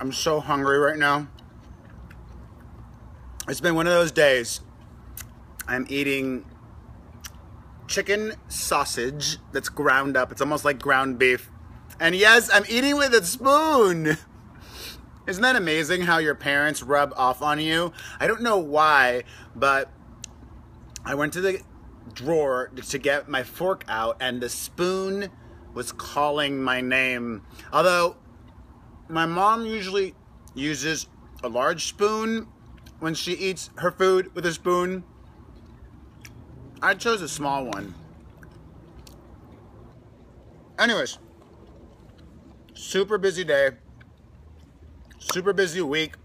I'm so hungry right now. It's been one of those days. I'm eating chicken sausage that's ground up. It's almost like ground beef. And yes, I'm eating with a spoon. Isn't that amazing how your parents rub off on you? I don't know why, but I went to the drawer to get my fork out and the spoon was calling my name. Although my mom usually uses a large spoon when she eats her food with a spoon. I chose a small one. Anyways, super busy day, super busy week.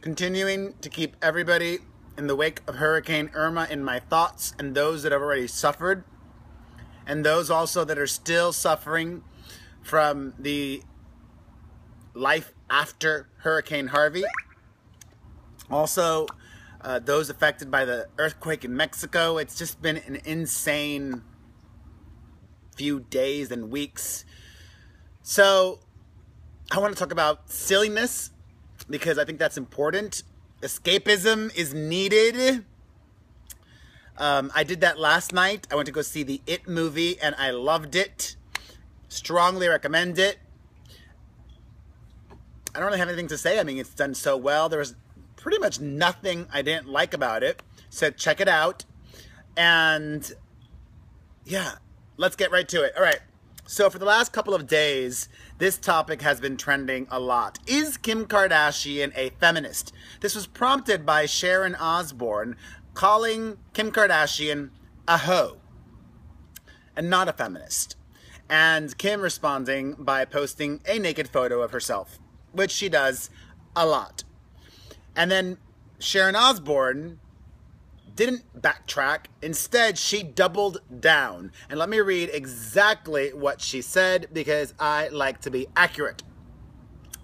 Continuing to keep everybody in the wake of Hurricane Irma in my thoughts, and those that have already suffered, and those also that are still suffering from the life after Hurricane Harvey. Also, those affected by the earthquake in Mexico. It's just been an insane few days and weeks. So I want to talk about silliness because I think that's important. Escapism is needed. I did that last night. I went to go see the It movie and I loved it. Strongly recommend it. I don't really have anything to say. I mean, it's done so well. There was pretty much nothing I didn't like about it. So check it out. And yeah, let's get right to it. All right. So for the last couple of days, this topic has been trending a lot. Is Kim Kardashian a feminist? This was prompted by Sharon Osbourne calling Kim Kardashian a hoe and not a feminist. And Kim responding by posting a naked photo of herself, which she does a lot. And then Sharon Osbourne didn't backtrack. Instead, she doubled down. And let me read exactly what she said because I like to be accurate.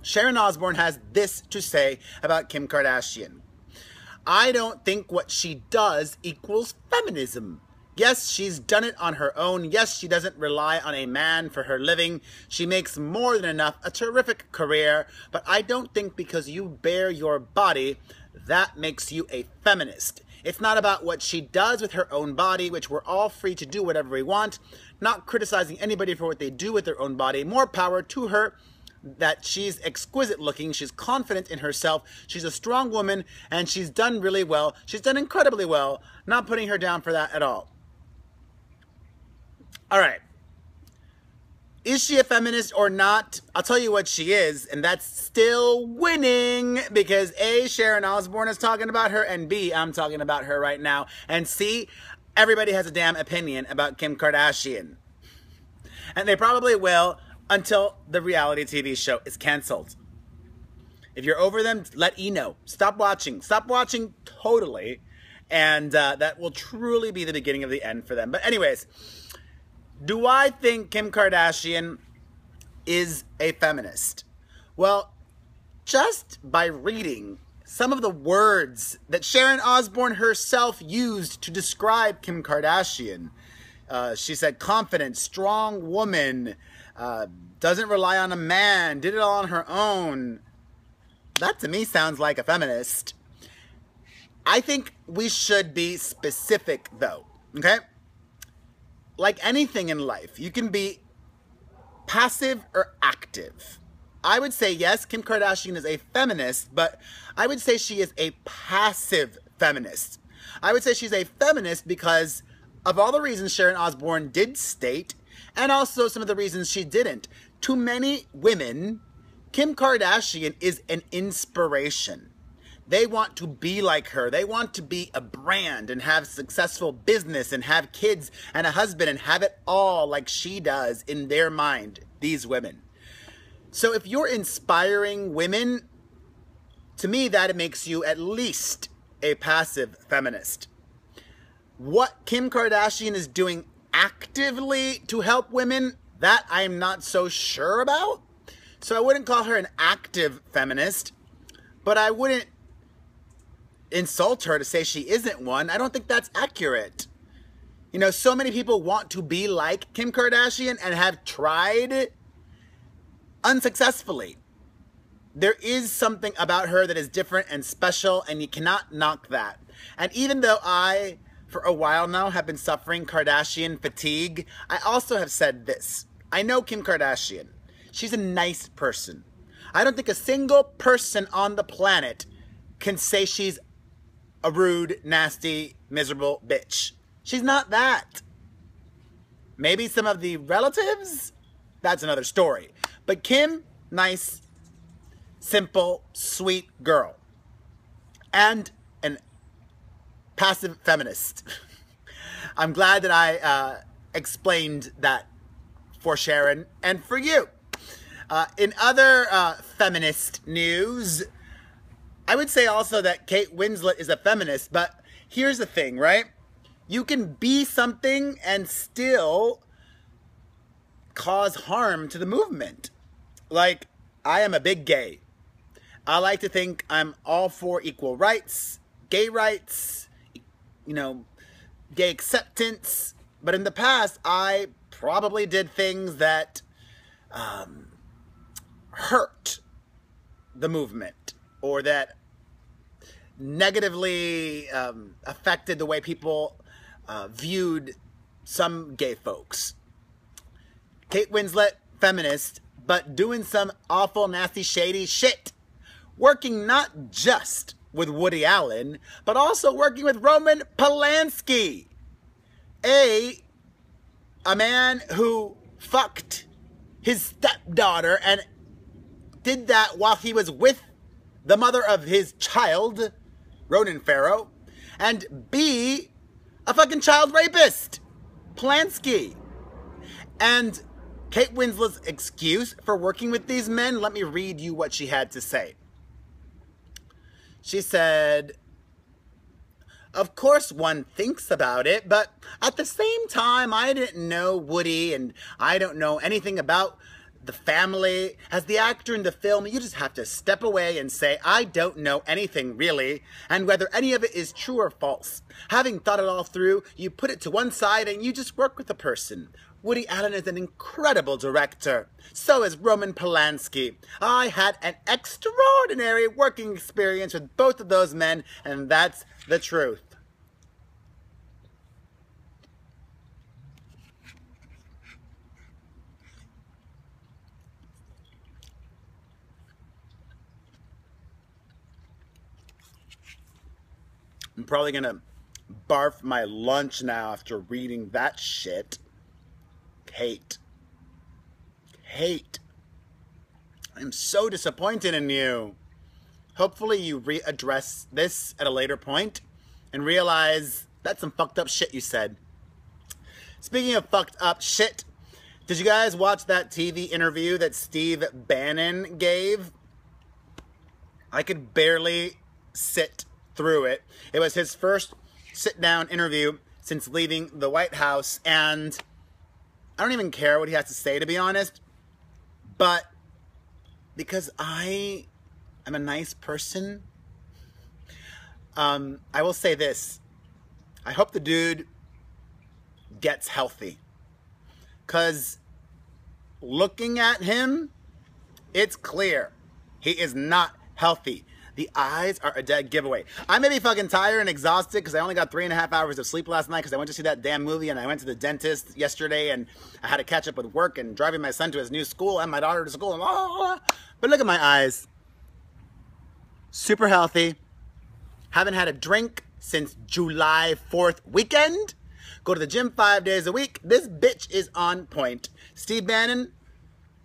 Sharon Osbourne has this to say about Kim Kardashian. I don't think what she does equals feminism. Yes, she's done it on her own. Yes, she doesn't rely on a man for her living. She makes more than enough, a terrific career. But I don't think because you bear your body, that makes you a feminist. It's not about what she does with her own body, which we're all free to do whatever we want. Not criticizing anybody for what they do with their own body. More power to her that she's exquisite looking. She's confident in herself. She's a strong woman and she's done really well. She's done incredibly well. Not putting her down for that at all. All right, is she a feminist or not? I'll tell you what she is, and that's still winning because A, Sharon Osbourne is talking about her, and B, I'm talking about her right now, and C, everybody has a damn opinion about Kim Kardashian. And they probably will until the reality TV show is canceled. If you're over them, let E know. Stop watching. Stop watching totally, and that will truly be the beginning of the end for them. But anyways, do I think Kim Kardashian is a feminist? Well, just by reading some of the words that Sharon Osbourne herself used to describe Kim Kardashian. She said confident, strong woman, doesn't rely on a man, did it all on her own. That to me sounds like a feminist. I think we should be specific though, okay? Like anything in life, you can be passive or active. I would say, yes, Kim Kardashian is a feminist, but I would say she is a passive feminist. I would say she's a feminist because of all the reasons Sharon Osbourne did state, and also some of the reasons she didn't. To many women, Kim Kardashian is an inspiration. They want to be like her. They want to be a brand and have successful business and have kids and a husband and have it all like she does in their mind, these women. So if you're inspiring women, to me, that makes you at least a passive feminist. What Kim Kardashian is doing actively to help women, that I'm not so sure about. So I wouldn't call her an active feminist, but I wouldn't insult her to say she isn't one. I don't think that's accurate. You know, so many people want to be like Kim Kardashian and have tried unsuccessfully. There is something about her that is different and special, and you cannot knock that. And even though I, for a while now, have been suffering Kardashian fatigue, I also have said this. I know Kim Kardashian. She's a nice person. I don't think a single person on the planet can say she's a rude, nasty, miserable bitch. She's not that. Maybe some of the relatives? That's another story. But Kim, nice, simple, sweet girl. And an passive feminist. I'm glad that I explained that for Sharon and for you. In other feminist news, I would say also that Kate Winslet is a feminist, but here's the thing, right? You can be something and still cause harm to the movement. Like, I am a big gay. I like to think I'm all for equal rights, gay rights, you know, gay acceptance. But in the past, I probably did things that hurt the movement or that negatively affected the way people viewed some gay folks. Kate Winslet, feminist, but doing some awful, nasty, shady shit. Working not just with Woody Allen, but also working with Roman Polanski. A man who fucked his stepdaughter and did that while he was with the mother of his child, Ronan Farrow, and B, a fucking child rapist, Polanski. And Kate Winslet's excuse for working with these men, let me read you what she had to say. She said, "Of course one thinks about it, but at the same time, I didn't know Woody and I don't know anything about the family. As the actor in the film, you just have to step away and say, I don't know anything really, and whether any of it is true or false. Having thought it all through, you put it to one side and you just work with the person. Woody Allen is an incredible director. So is Roman Polanski. I had an extraordinary working experience with both of those men, and that's the truth." I'm probably gonna barf my lunch now after reading that shit. Hate. I'm so disappointed in you. Hopefully you readdress this at a later point and realize that's some fucked up shit you said. Speaking of fucked up shit, did you guys watch that TV interview that Steve Bannon gave? I could barely sit through it. It was his first sit-down interview since leaving the White House, and I don't even care what he has to say, to be honest, but because I am a nice person, I will say this. I hope the dude gets healthy, because looking at him, it's clear he is not healthy. The eyes are a dead giveaway. I may be fucking tired and exhausted because I only got 3.5 hours of sleep last night because I went to see that damn movie and I went to the dentist yesterday and I had to catch up with work and driving my son to his new school and my daughter to school. And blah, blah, blah. But look at my eyes. Super healthy. Haven't had a drink since July 4th weekend. Go to the gym 5 days a week. This bitch is on point. Steve Bannon,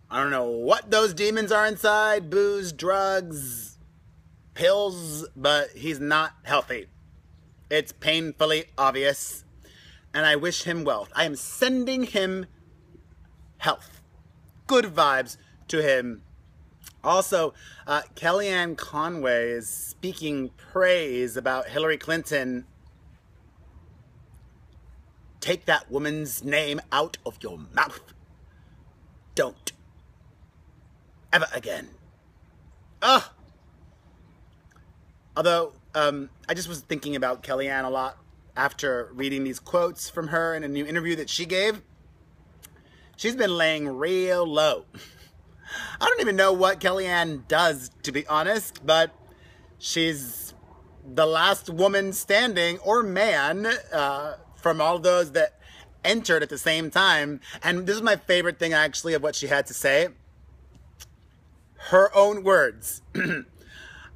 I don't know what those demons are inside. Booze, drugs, pills, but he's not healthy. It's painfully obvious, and I wish him well. I am sending him health. Good vibes to him. Also, Kellyanne Conway is speaking praise about Hillary Clinton. Take that woman's name out of your mouth. Don't. Ever again. Ugh! Although, I just was thinking about Kellyanne a lot after reading these quotes from her in a new interview that she gave, she's been laying real low. I don't even know what Kellyanne does, to be honest, but she's the last woman standing, or man, from all those that entered at the same time. And this is my favorite thing, actually, of what she had to say. Her own words.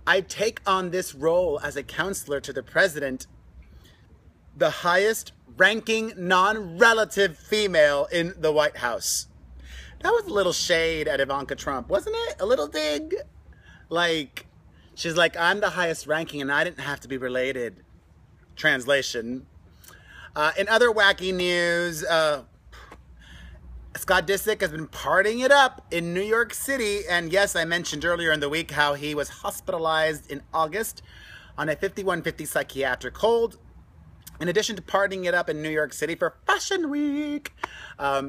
I take on this role as a counselor to the president, the highest ranking non-relative female in the White House. That was a little shade at Ivanka Trump, wasn't it? A little dig. Like, she's like, I'm the highest ranking and I didn't have to be related. Translation. In other wacky news, Scott Disick has been partying it up in New York City. And yes, I mentioned earlier in the week how he was hospitalized in August on a 5150 psychiatric hold. In addition to partying it up in New York City for Fashion Week,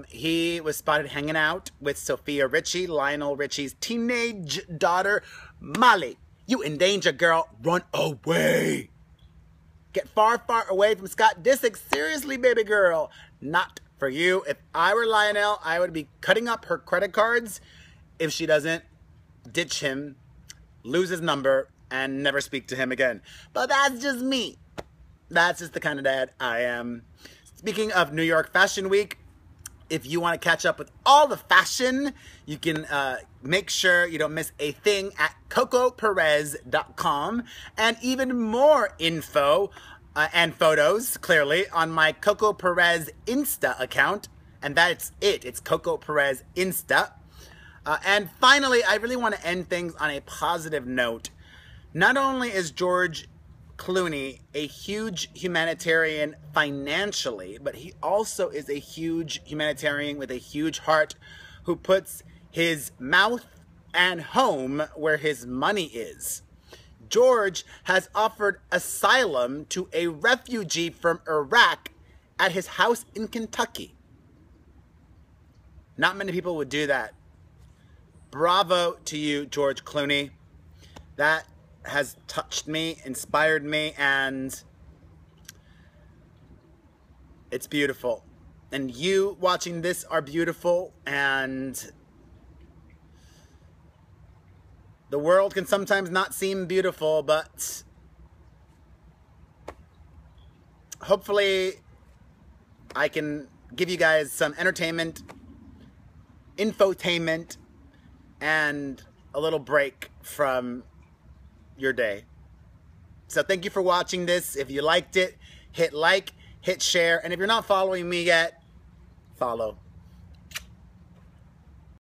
he was spotted hanging out with Sophia Richie, Lionel Richie's teenage daughter. Molly, you in danger, girl. Run away. Get far, far away from Scott Disick. Seriously, baby girl. Not for you. If I were Lionel, I would be cutting up her credit cards if she doesn't ditch him, lose his number, and never speak to him again. But that's just me. That's just the kind of dad I am. Speaking of New York Fashion Week, if you want to catch up with all the fashion, you can make sure you don't miss a thing at CocoPerez.com. And even more info and photos, clearly, on my Coco Perez Insta account. And that's it. It's Coco Perez Insta. And finally, I really want to end things on a positive note. Not only is George Clooney a huge humanitarian financially, but he also is a huge humanitarian with a huge heart who puts his mouth and home where his money is. George has offered asylum to a refugee from Iraq at his house in Kentucky. Not many people would do that. Bravo to you, George Clooney. That has touched me, inspired me, and it's beautiful. And you watching this are beautiful, and the world can sometimes not seem beautiful, but hopefully I can give you guys some entertainment, infotainment, and a little break from your day. So thank you for watching this. If you liked it, hit like, hit share, and if you're not following me yet, follow.